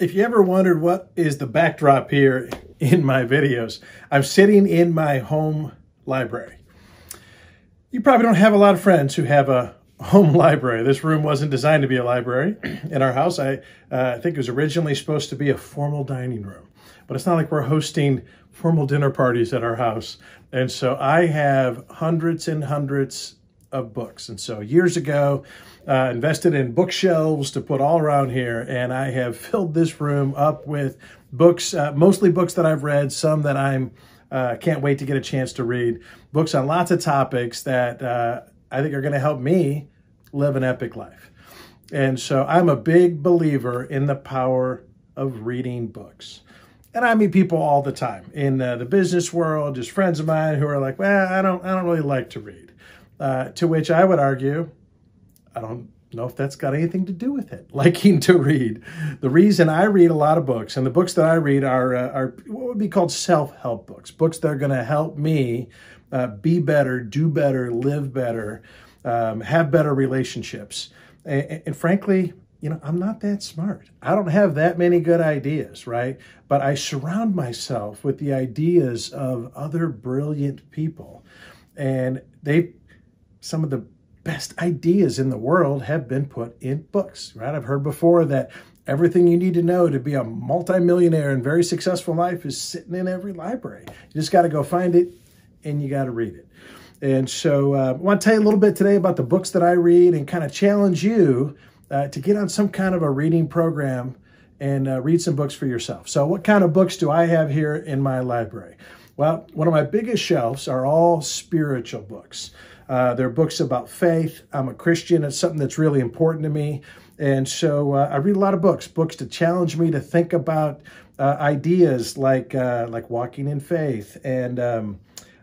If you ever wondered what is the backdrop here in my videos, I'm sitting in my home library. You probably don't have a lot of friends who have a home library. This room wasn't designed to be a library in our house. I think it was originally supposed to be a formal dining room, but it's not like we're hosting formal dinner parties at our house. And so I have hundreds and hundreds of books. And so years ago, invested in bookshelves to put all around here. And I have filled this room up with books, mostly books that I've read, some that I'm can't wait to get a chance to read, books on lots of topics that I think are going to help me live an epic life. And so I'm a big believer in the power of reading books. And I meet people all the time in the business world, just friends of mine who are like, well, I don't really like to read. To which I would argue, I don't know if that's got anything to do with it, liking to read. The reason I read a lot of books, and the books that I read are what would be called self-help books, books that are going to help me be better, do better, live better, have better relationships. And frankly, you know, I'm not that smart. I don't have that many good ideas, right? But I surround myself with the ideas of other brilliant people, and some of the best ideas in the world have been put in books, right? I've heard before that everything you need to know to be a multimillionaire and very successful life is sitting in every library. You just got to go find it and you got to read it. And so I want to tell you a little bit today about the books that I read and kind of challenge you to get on some kind of a reading program and read some books for yourself. So what kind of books do I have here in my library? Well, one of my biggest shelves are all spiritual books. They're books about faith. I'm a Christian. It's something that's really important to me. And so I read a lot of books to challenge me to think about ideas like walking in faith and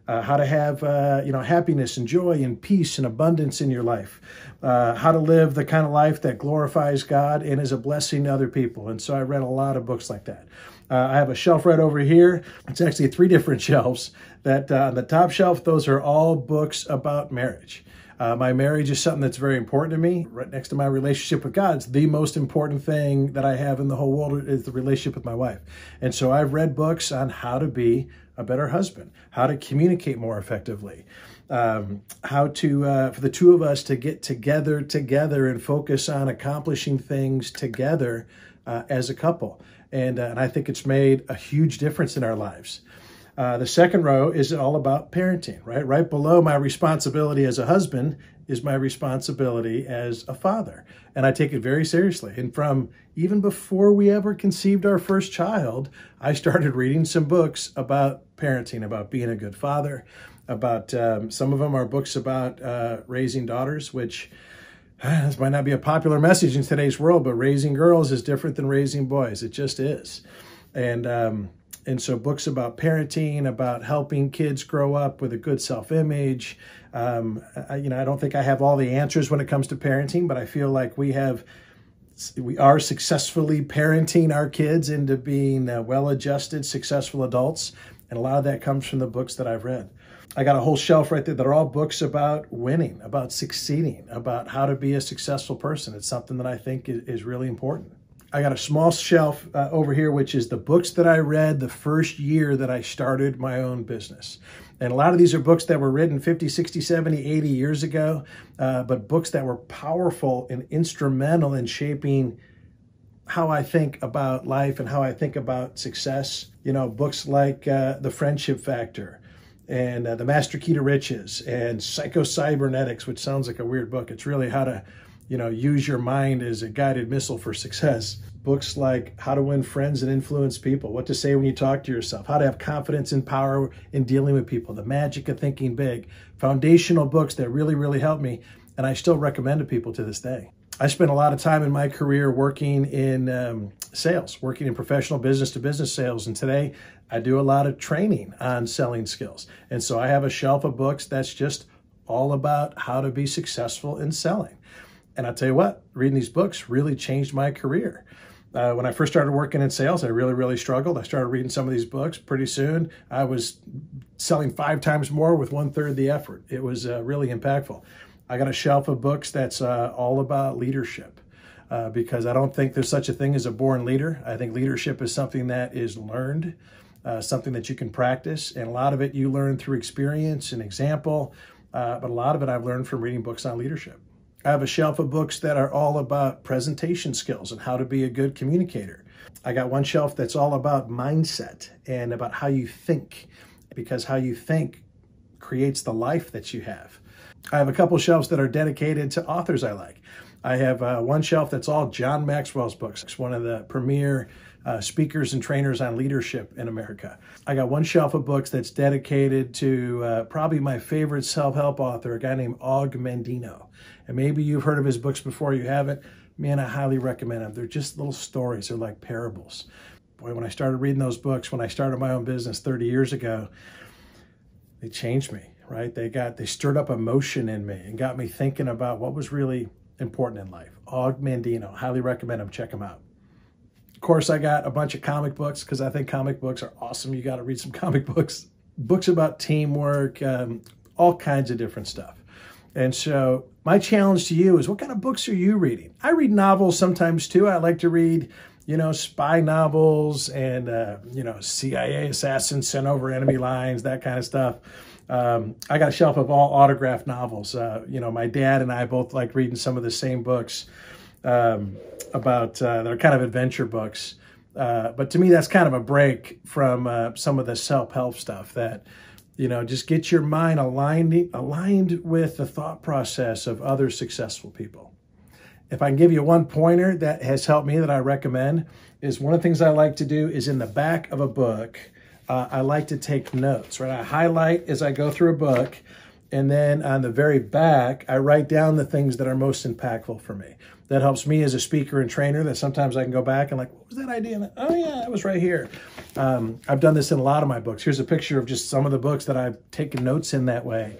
how to have you know, happiness and joy and peace and abundance in your life, how to live the kind of life that glorifies God and is a blessing to other people. And so I read a lot of books like that. I have a shelf right over here. It's actually three different shelves that on the top shelf, those are all books about marriage. My marriage is something that's very important to me. Right next to my relationship with God, it's the most important thing that I have in the whole world is the relationship with my wife. And so I've read books on how to be a better husband, how to communicate more effectively, how to, for the two of us to get together and focus on accomplishing things together as a couple. And I think it's made a huge difference in our lives. The second row is all about parenting, right? Right below my responsibility as a husband is my responsibility as a father. And I take it very seriously. And from even before we ever conceived our first child, I started reading some books about parenting, about being a good father, about some of them are books about raising daughters, which this might not be a popular message in today's world, but raising girls is different than raising boys. It just is. And so books about parenting, about helping kids grow up with a good self-image. You know, I don't think I have all the answers when it comes to parenting, but I feel like we are successfully parenting our kids into being well-adjusted, successful adults. And a lot of that comes from the books that I've read. I got a whole shelf right there that are all books about winning, about succeeding, about how to be a successful person. It's something that I think is really important. I got a small shelf over here, which is the books that I read the first year that I started my own business. And a lot of these are books that were written 50, 60, 70, 80 years ago, but books that were powerful and instrumental in shaping how I think about life and how I think about success. You know, books like The Friendship Factor, and The Master Key to Riches, and Psycho-Cybernetics, which sounds like a weird book. It's really how to, you know, use your mind as a guided missile for success. Books like How to Win Friends and Influence People, What to Say When You Talk to Yourself, How to Have Confidence and Power in Dealing with People, The Magic of Thinking Big, foundational books that really, really helped me, and I still recommend to people to this day. I spent a lot of time in my career working in sales, working in professional business-to-business sales. And today I do a lot of training on selling skills. And so I have a shelf of books that's just all about how to be successful in selling. And I'll tell you what, reading these books really changed my career. When I first started working in sales, I really, really struggled. I started reading some of these books. Pretty soon, I was selling 5 times more with 1/3 the effort. It was really impactful. I got a shelf of books that's all about leadership, because I don't think there's such a thing as a born leader. I think leadership is something that is learned, something that you can practice. And a lot of it you learn through experience and example, but a lot of it I've learned from reading books on leadership. I have a shelf of books that are all about presentation skills and how to be a good communicator. I got one shelf that's all about mindset and about how you think, because how you think creates the life that you have. I have a couple shelves that are dedicated to authors I like. I have one shelf that's all John Maxwell's books. He's one of the premier speakers and trainers on leadership in America. I got one shelf of books that's dedicated to probably my favorite self-help author, a guy named Og Mandino. And maybe you've heard of his books before, you haven't. Man, I highly recommend them. They're just little stories. They're like parables. Boy, when I started reading those books, when I started my own business 30 years ago, they changed me, right? They stirred up emotion in me and got me thinking about what was really important in life. Og Mandino, highly recommend them. Check them out. Of course, I got a bunch of comic books because I think comic books are awesome. You got to read some comic books. Books about teamwork, all kinds of different stuff. And so my challenge to you is, what kind of books are you reading? I read novels sometimes too. I like to read, you know, spy novels and, you know, CIA assassins sent over enemy lines, that kind of stuff. I got a shelf of all autographed novels. You know, my dad and I both like reading some of the same books about, that are kind of adventure books. But to me, that's kind of a break from some of the self-help stuff that, you know, just get your mind aligned with the thought process of other successful people. If I can give you one pointer that has helped me that I recommend is one of the things I like to do is in the back of a book, I like to take notes, right? I highlight as I go through a book, and then on the very back, I write down the things that are most impactful for me. That helps me as a speaker and trainer, that sometimes I can go back and like, what was that idea? And like, oh yeah, that was right here. I've done this in a lot of my books. Here's a picture of just some of the books that I've taken notes in that way.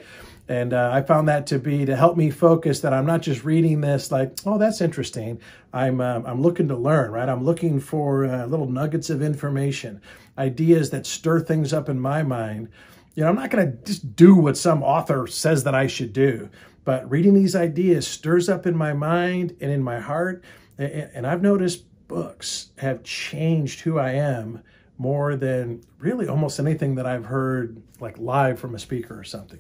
And I found that to help me focus, that I'm not just reading this like, oh, that's interesting. I'm looking to learn, right? I'm looking for little nuggets of information, ideas that stir things up in my mind. You know, I'm not going to just do what some author says that I should do. But reading these ideas stirs up in my mind and in my heart. And I've noticed books have changed who I am more than really almost anything that I've heard like live from a speaker or something.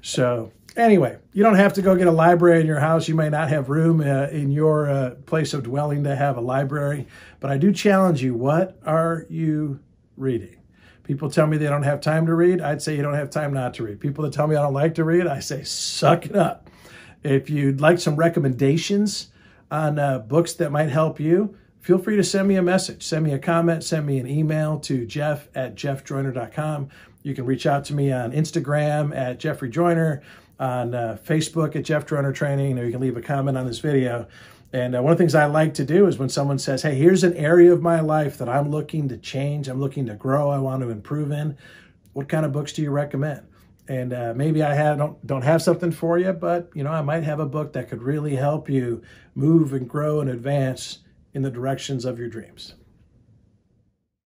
So anyway, you don't have to go get a library in your house. You may not have room in your place of dwelling to have a library. But I do challenge you, what are you reading? People tell me they don't have time to read. I'd say you don't have time not to read. People that tell me I don't like to read, I say, suck it up. If you'd like some recommendations on books that might help you, feel free to send me a message. Send me a comment. Send me an email to jeff@jeffjoiner.com. You can reach out to me on Instagram @JeffreyJoiner, on Facebook @JeffJoinerTraining, or you can leave a comment on this video. And one of the things I like to do is when someone says, hey, here's an area of my life that I'm looking to change, I'm looking to grow, I want to improve in, what kind of books do you recommend? And maybe I don't have something for you, but you know, I might have a book that could really help you move and grow and advance in the directions of your dreams.